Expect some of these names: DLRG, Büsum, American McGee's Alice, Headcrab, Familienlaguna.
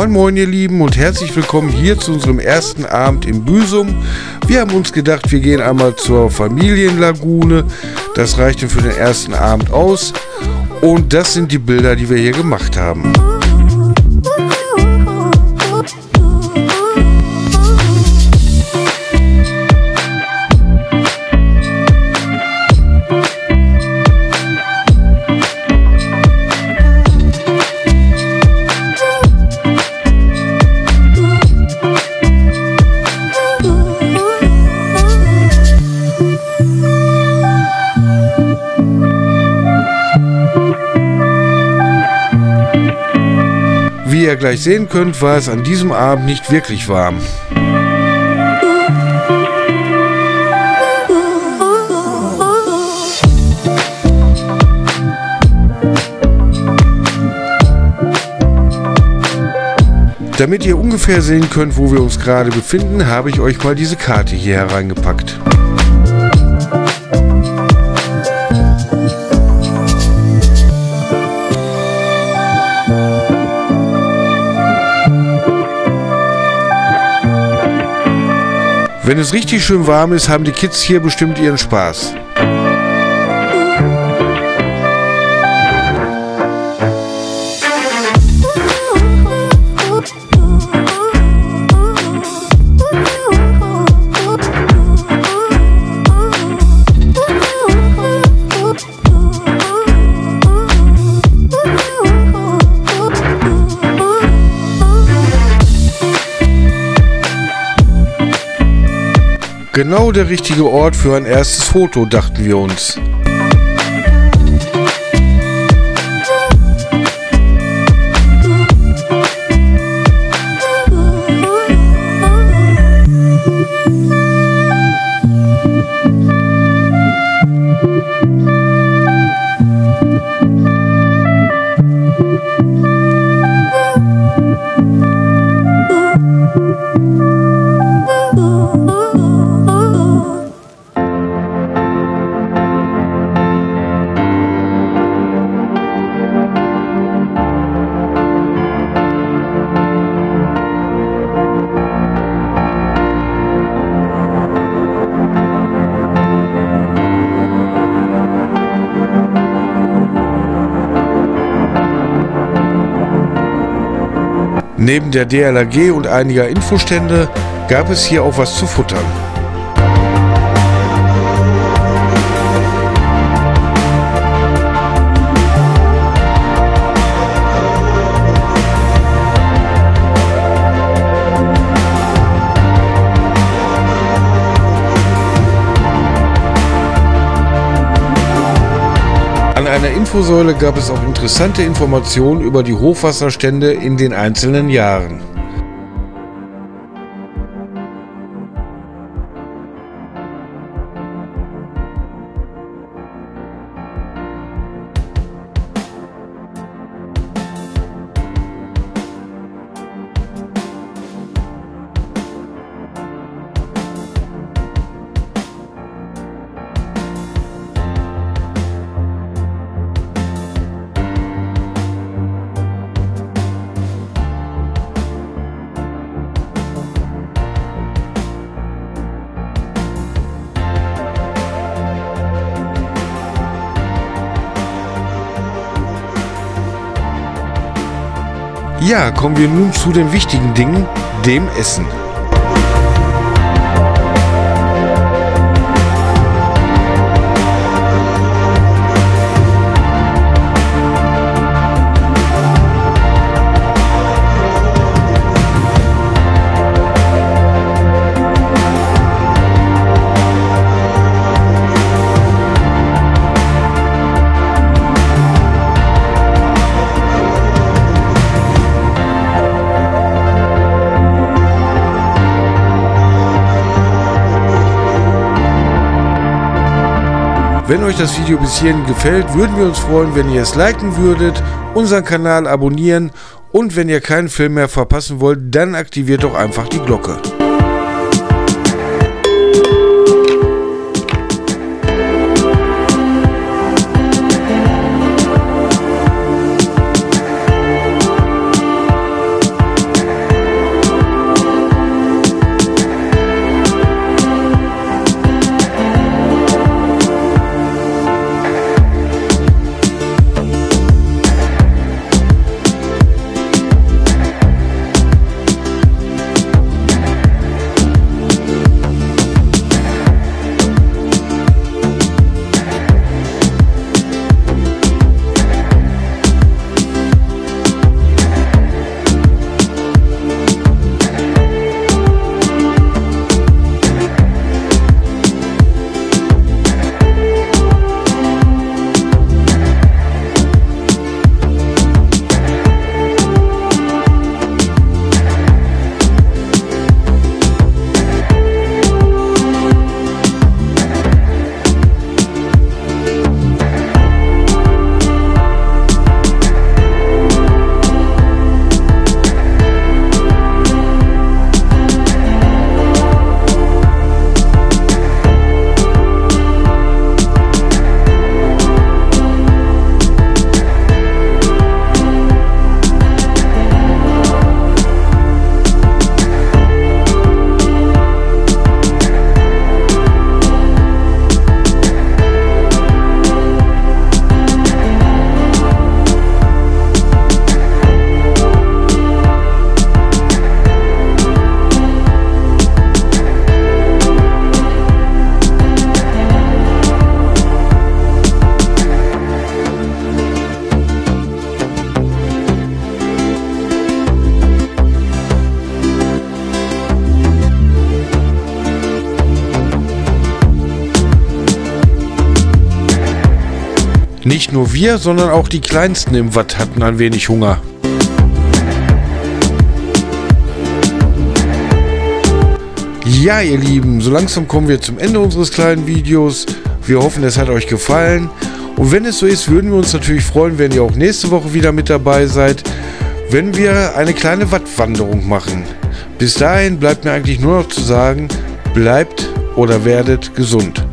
Moin Moin ihr Lieben und herzlich willkommen hier zu unserem ersten Abend in Büsum. Wir haben uns gedacht, wir gehen einmal zur Familienlagune. Das reichte für den ersten Abend aus. Und das sind die Bilder, die wir hier gemacht haben. Wie ihr gleich sehen könnt, war es an diesem Abend nicht wirklich warm. Damit ihr ungefähr sehen könnt, wo wir uns gerade befinden, habe ich euch mal diese Karte hier hereingepackt. Wenn es richtig schön warm ist, haben die Kids hier bestimmt ihren Spaß. Genau der richtige Ort für ein erstes Foto, dachten wir uns. Neben der DLRG und einiger Infostände gab es hier auch was zu futtern. An einer Infosäule gab es auch interessante Informationen über die Hochwasserstände in den einzelnen Jahren. Ja, kommen wir nun zu den wichtigen Dingen, dem Essen. Wenn euch das Video bis hierhin gefällt, würden wir uns freuen, wenn ihr es liken würdet, unseren Kanal abonnieren und wenn ihr keinen Film mehr verpassen wollt, dann aktiviert doch einfach die Glocke. Nicht nur wir, sondern auch die Kleinsten im Watt hatten ein wenig Hunger. Ja, ihr Lieben, so langsam kommen wir zum Ende unseres kleinen Videos. Wir hoffen, es hat euch gefallen. Und wenn es so ist, würden wir uns natürlich freuen, wenn ihr auch nächste Woche wieder mit dabei seid, wenn wir eine kleine Wattwanderung machen. Bis dahin bleibt mir eigentlich nur noch zu sagen, bleibt oder werdet gesund.